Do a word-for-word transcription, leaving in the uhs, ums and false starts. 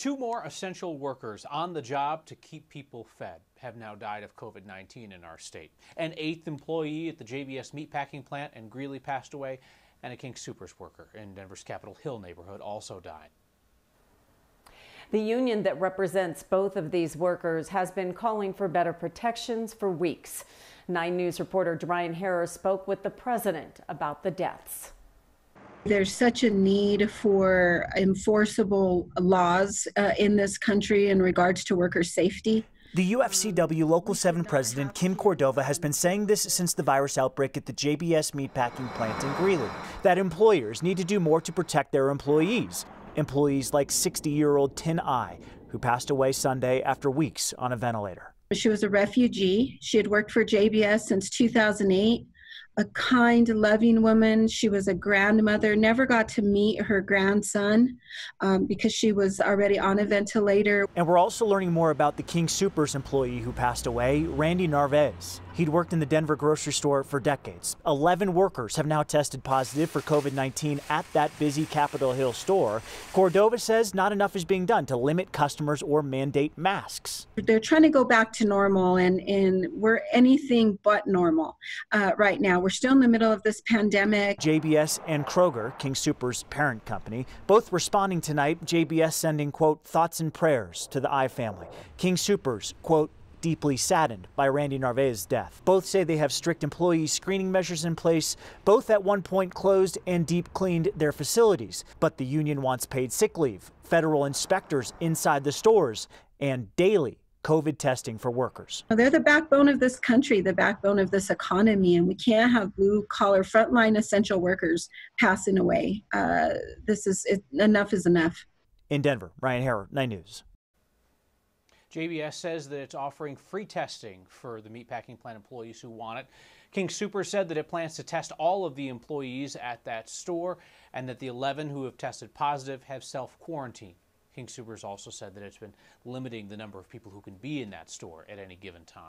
Two more essential workers on the job to keep people fed have now died of COVID nineteen in our state. An eighth employee at the J B S meatpacking plant in Greeley passed away, and a King Soopers worker in Denver's Capitol Hill neighborhood also died. The union that represents both of these workers has been calling for better protections for weeks. nine news reporter Ryan Harrow spoke with the president about the deaths. There's such a need for enforceable laws uh, in this country in regards to worker safety. The U F C W Local seven president Kim Cordova has been saying this since the virus outbreak at the J B S meatpacking plant in Greeley, that employers need to do more to protect their employees. Employees like sixty-year-old Tin Eye, who passed away Sunday after weeks on a ventilator. She was a refugee. She had worked for J B S since two thousand eight. A kind, loving woman. She was a grandmother, never got to meet her grandson um, because she was already on a ventilator. And we're also learning more about the King Soopers employee who passed away, Randy Narvaez. He'd worked in the Denver grocery store for decades. eleven workers have now tested positive for COVID nineteen at that busy Capitol Hill store. Cordova says not enough is being done to limit customers or mandate masks. They're trying to go back to normal, and, and we're anything but normal uh, right now. We're still in the middle of this pandemic. J B S and Kroger, King Soopers' parent company, both responding tonight. J B S sending, quote, thoughts and prayers to the Eye family. King Soopers, quote, deeply saddened by Randy Narvaez's death. Both say they have strict employee screening measures in place. Both at one point closed and deep cleaned their facilities. But the union wants paid sick leave, federal inspectors inside the stores, and daily COVID testing for workers. They're the backbone of this country, the backbone of this economy, and we can't have blue-collar, frontline essential workers passing away. Uh, this is it, enough is enough. In Denver, Ryan Harrow, nine news. J B S says that it's offering free testing for the meatpacking plant employees who want it. King Soopers said that it plans to test all of the employees at that store, and that the eleven who have tested positive have self-quarantined. King Soopers also said that it's been limiting the number of people who can be in that store at any given time.